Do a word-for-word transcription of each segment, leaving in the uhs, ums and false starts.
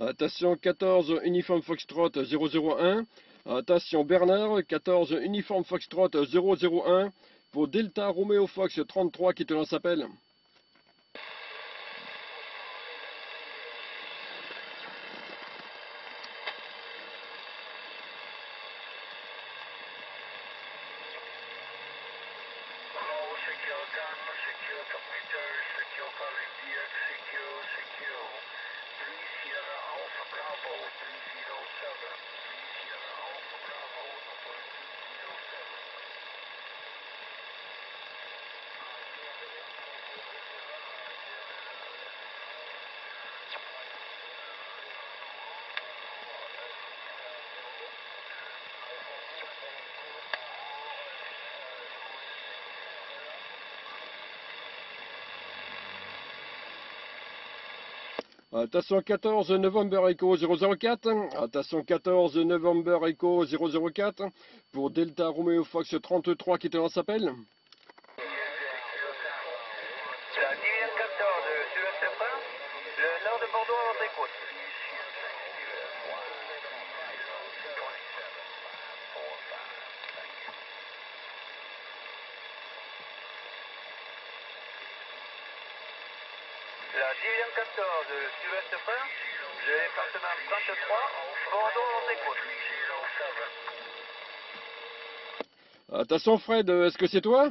Attention quatorze uniforme Foxtrot zéro zéro un, attention Bernard quatorze uniforme Foxtrot zéro zéro un pour Delta Romeo Fox trente-trois qui te lance appel. Attention quatorze November Echo zéro zéro quatre, attention quatorze November Echo zéro zéro quatre pour Delta Romeo Fox trente-trois qui te lance appel. La division quatorze, sud-ouest fin, le département trente-trois, Bordeaux, on écoute. Attention Fred, est-ce que c'est toi ?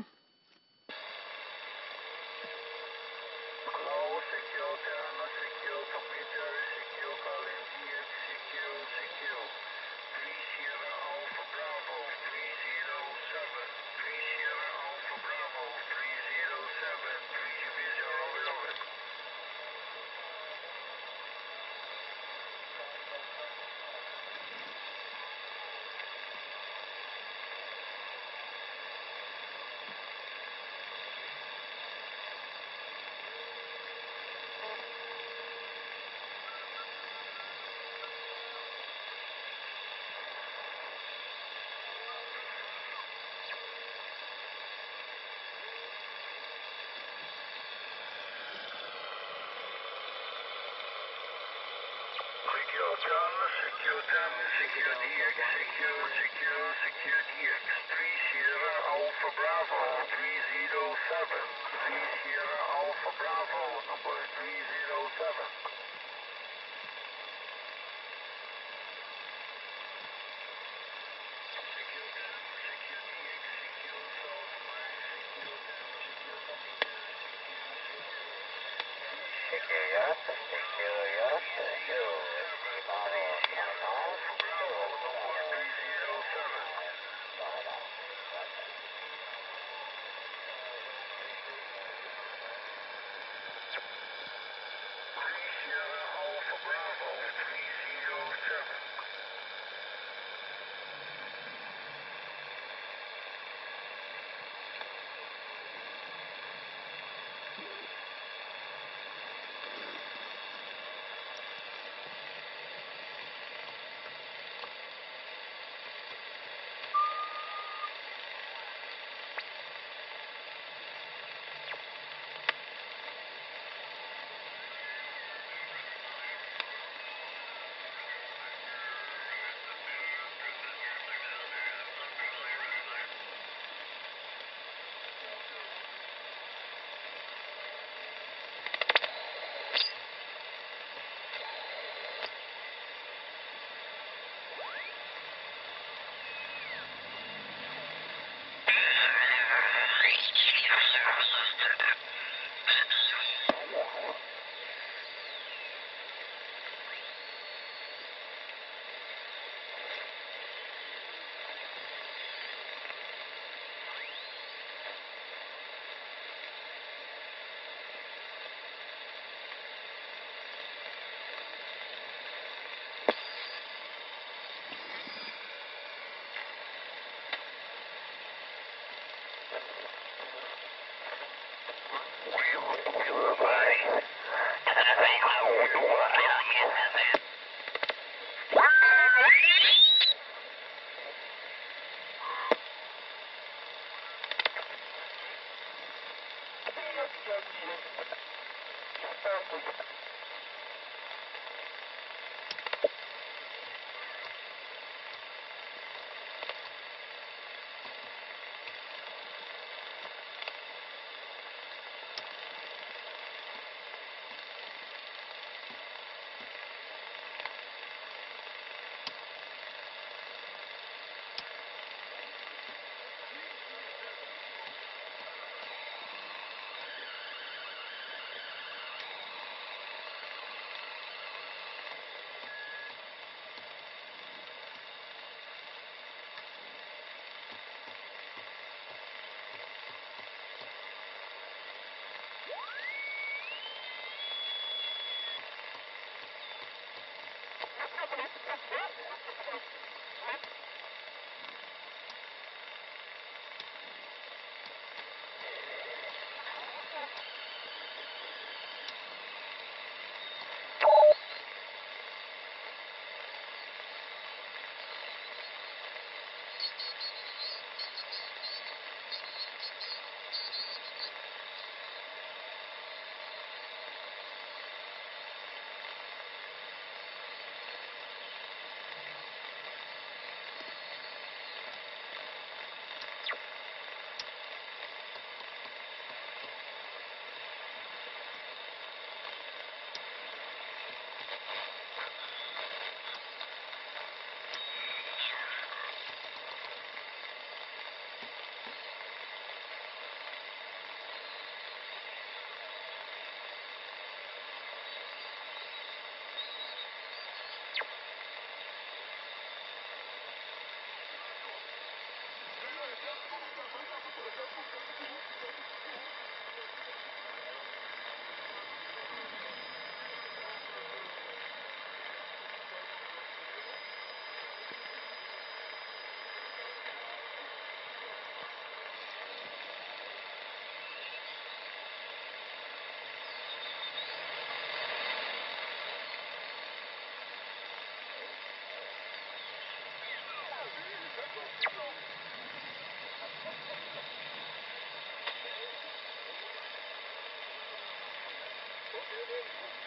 Thank you.